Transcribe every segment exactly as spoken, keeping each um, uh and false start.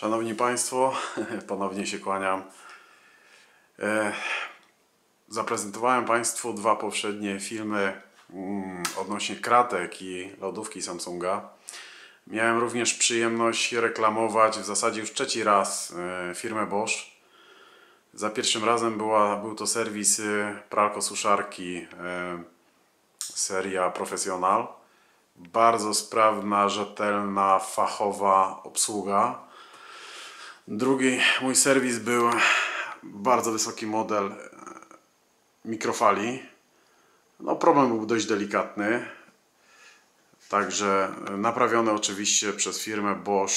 Szanowni Państwo, ponownie się kłaniam. Zaprezentowałem Państwu dwa poprzednie filmy odnośnie kratek i lodówki Samsunga. Miałem również przyjemność reklamować w zasadzie już trzeci raz firmę Bosch. Za pierwszym razem była, był to serwis pralko-suszarki Seria Professional. Bardzo sprawna, rzetelna, fachowa obsługa. Drugi mój serwis był bardzo wysoki model mikrofali. No, problem był dość delikatny. Także naprawione oczywiście przez firmę Bosch.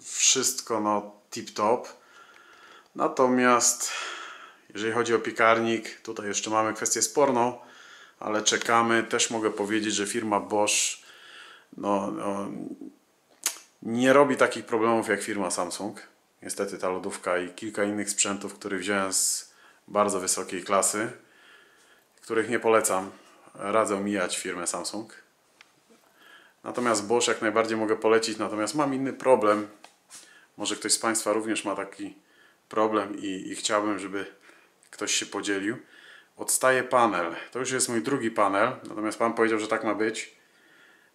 Wszystko no tip-top. Natomiast jeżeli chodzi o piekarnik, tutaj jeszcze mamy kwestię sporną, ale czekamy. Też mogę powiedzieć, że firma Bosch no, no, nie robi takich problemów jak firma Samsung. Niestety ta lodówka i kilka innych sprzętów, które wziąłem z bardzo wysokiej klasy, których nie polecam, radzę mijać firmę Samsung. Natomiast Bosch jak najbardziej mogę polecić, natomiast mam inny problem. Może ktoś z Państwa również ma taki problem i, i chciałbym, żeby ktoś się podzielił. Odstaje panel. To już jest mój drugi panel, natomiast Pan powiedział, że tak ma być.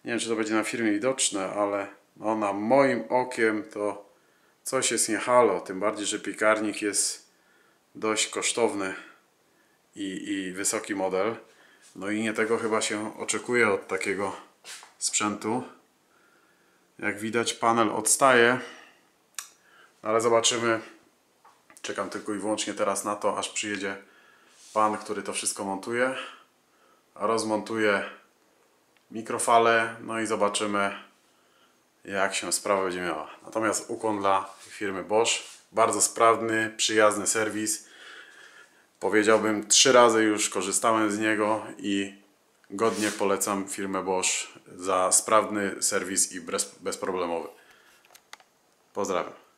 Nie wiem, czy to będzie na firmie widoczne, ale no, na moim okiem to coś jest nie halo, tym bardziej, że piekarnik jest dość kosztowny i, i wysoki model. No i nie tego chyba się oczekuje od takiego sprzętu. Jak widać, panel odstaje, ale zobaczymy. Czekam tylko i wyłącznie teraz na to, aż przyjedzie pan, który to wszystko montuje, a rozmontuje mikrofale, no i zobaczymy, jak się sprawa będzie miała. Natomiast ukłon dla firmy Bosch. Bardzo sprawny, przyjazny serwis. Powiedziałbym, trzy razy już korzystałem z niego i godnie polecam firmę Bosch za sprawny serwis i bez, bezproblemowy. Pozdrawiam.